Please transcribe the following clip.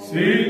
See?